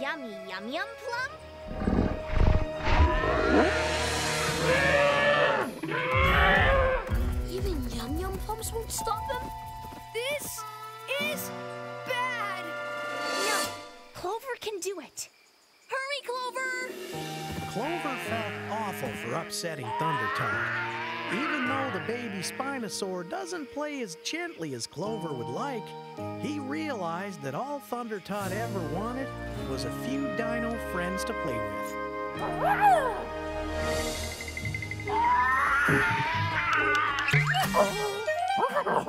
yummy yum plum? Even yum plums won't stop him? This is bad! No, Clover can do it. Hurry, Clover! Clover felt awful for upsetting Thundertunk. Even though the baby Spinosaur doesn't play as gently as Clover would like, he realized that all Thunder Todd ever wanted was a few dino friends to play with.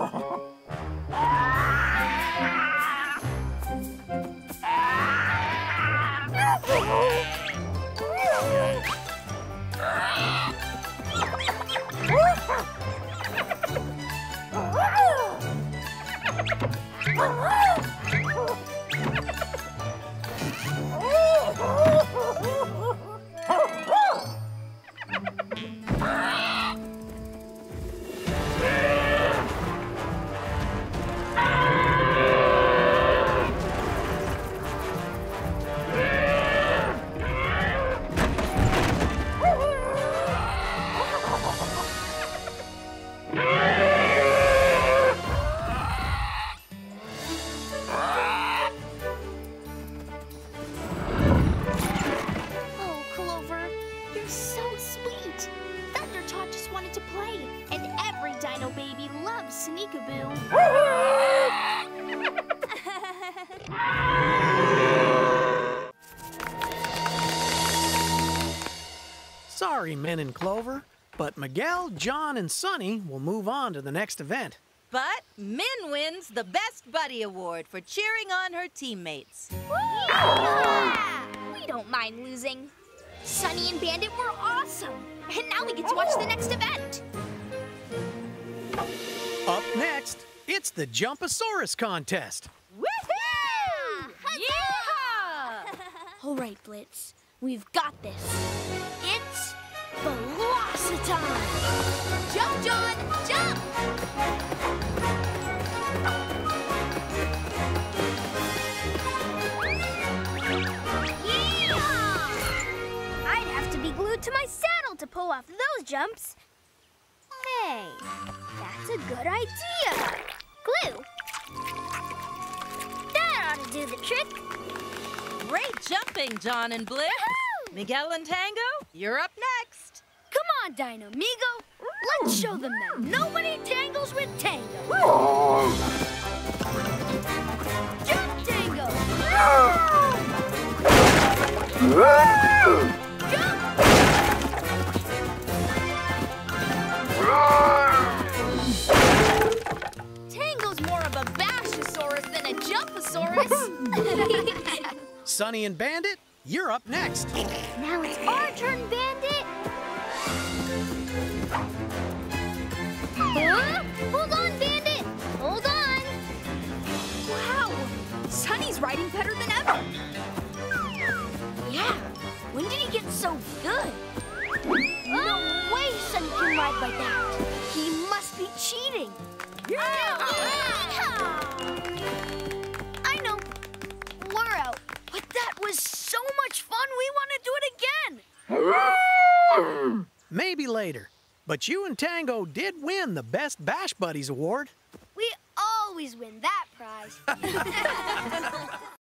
Sorry, Men and Clover, but Miguel, John, and Sonny will move on to the next event. But Min wins the Best Buddy Award for cheering on her teammates. Yeah! We don't mind losing. Sonny and Bandit were awesome, and now we get to watch the next event. Up next, it's the Jumpasaurus contest. Woohoo! Yeah! All right, Blitz, we've got this. It's Velocitime! Jump, John, jump! Yeah! I'd have to be glued to my saddle to pull off those jumps. Hey, that's a good idea. Glue. That ought to do the trick. Great jumping, John and Blitz. Miguel and Tango, you're up next. Come on, Dino-Migo. Let's show them that nobody tangles with Tango. Jump, Tango! Jump! Tango's more of a Bashosaurus than a Jumpasaurus. Sonny and Bandit, you're up next. Now it's our turn, Bandit. Huh? Hold on, Bandit. Hold on. Wow. Sonny's riding better than ever. Yeah. When did he get so good? No way Sonny can ride like that. He must be cheating. Yeah. I know. We're out. But that was so much fun, we want to do it again! Maybe later, but you and Tango did win the Best Bash Buddies Award. We always win that prize.